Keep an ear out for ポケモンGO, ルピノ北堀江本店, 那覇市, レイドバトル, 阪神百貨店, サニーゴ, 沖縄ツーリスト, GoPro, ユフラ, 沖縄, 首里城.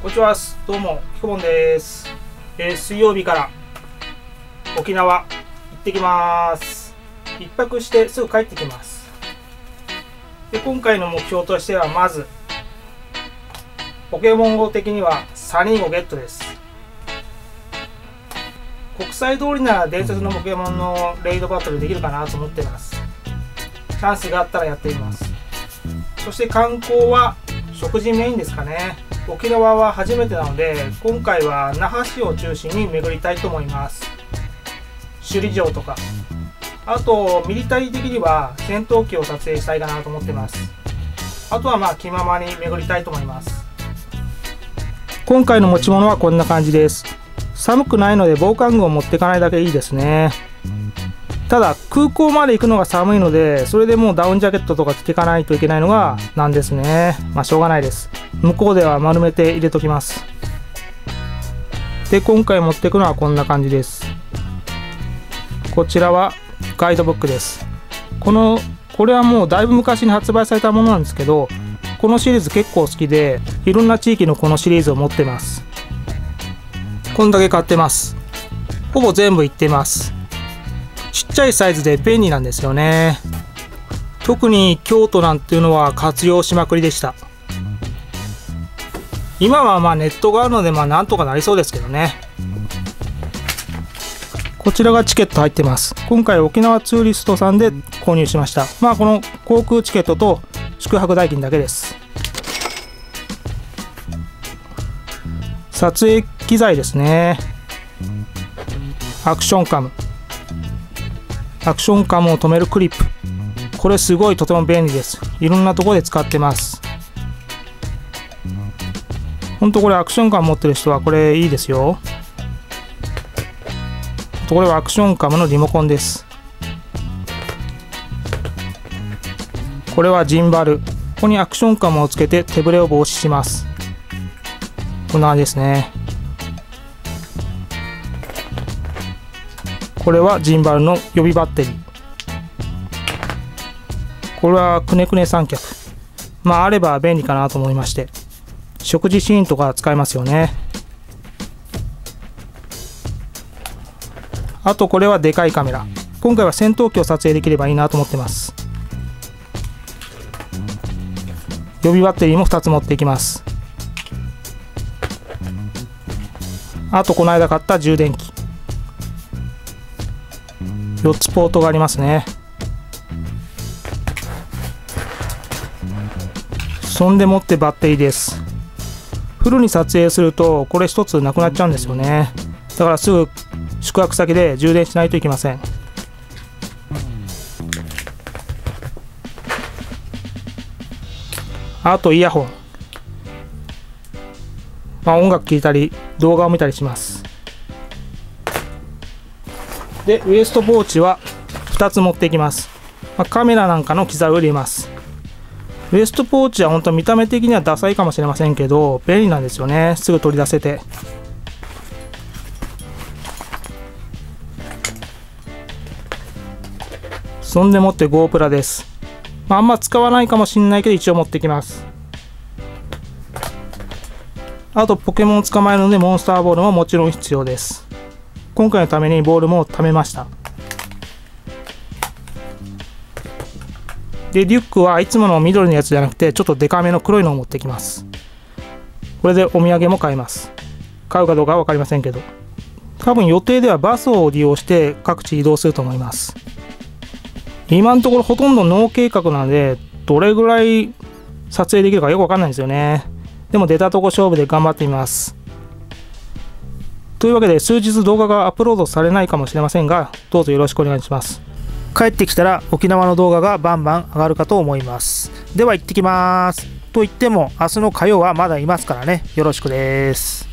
こんにちは、どうもひこぼんです、水曜日から沖縄行ってきます。1泊してすぐ帰ってきます。で、今回の目標としてはまずポケモンGO的にはサニーゴゲットです。国際通りなら伝説のポケモンのレイドバトルできるかなと思ってます。チャンスがあったらやってみます。そして観光は食事メインですかね。沖縄は初めてなので今回は那覇市を中心に巡りたいと思います。首里城とか、あとミリタリー的には戦闘機を撮影したいかなと思ってます。あとはまあ気ままに巡りたいと思います。今回の持ち物はこんな感じです。寒くないので防寒具を持っていかないだけいいですね。ただ空港まで行くのが寒いので、それでもうダウンジャケットとか着ていかないといけないのがなんですね。まあしょうがないです。向こうでは丸めて入れときます。で、今回持っていくのはこんな感じです。こちらはガイドブックです。これはもうだいぶ昔に発売されたものなんですけど、このシリーズ結構好きで、いろんな地域のこのシリーズを持ってます。こんだけ買ってます。ほぼ全部いってます。ちっちゃいサイズで便利なんですよね。特に京都なんていうのは活用しまくりでした。今はまあネットがあるのでまあなんとかなりそうですけどね。こちらがチケット入ってます。今回沖縄ツーリストさんで購入しました。まあこの航空チケットと宿泊代金だけです。撮影機材ですね。アクションカムを止めるクリップ、これすごいとても便利です。いろんなところで使ってます。ほんとこれアクションカム持ってる人はこれいいですよ。これはアクションカムのリモコンです。これはジンバル、ここにアクションカムをつけて手ぶれを防止します。こんな感じですね。これはジンバルの予備バッテリー。これはくねくね三脚、まああれば便利かなと思いまして、食事シーンとか使えますよね。あとこれはでかいカメラ、今回は戦闘機を撮影できればいいなと思ってます。予備バッテリーも2つ持っていきます。あとこの間買った充電器、4つポートがありますね。そんでもってバッテリーです。フルに撮影するとこれ1つなくなっちゃうんですよね。だからすぐ宿泊先で充電しないといけません。あとイヤホン、まあ、音楽聴いたり動画を見たりします。で、ウエストポーチは2つ持っていきます、まあ、カメラなんかの機材を入れます。ウエストポーチは本当見た目的にはダサいかもしれませんけど便利なんですよね。すぐ取り出せて。そんでもって GoPro です。まあ、あんま使わないかもしれないけど一応持ってきます。あとポケモンを捕まえるのでモンスターボールももちろん必要です。今回のためにボールも貯めました。で、リュックはいつもの緑のやつじゃなくてちょっとデカめの黒いのを持ってきます。これでお土産も買います。買うかどうかは分かりませんけど、多分予定ではバスを利用して各地移動すると思います。今のところほとんどノー計画なのでどれぐらい撮影できるかよく分かんないんですよね。でも出たとこ勝負で頑張ってみます。というわけで数日動画がアップロードされないかもしれませんが、どうぞよろしくお願いします。帰ってきたら沖縄の動画がバンバン上がるかと思います。では行ってきます。と言っても明日の火曜はまだいますからね。よろしくです。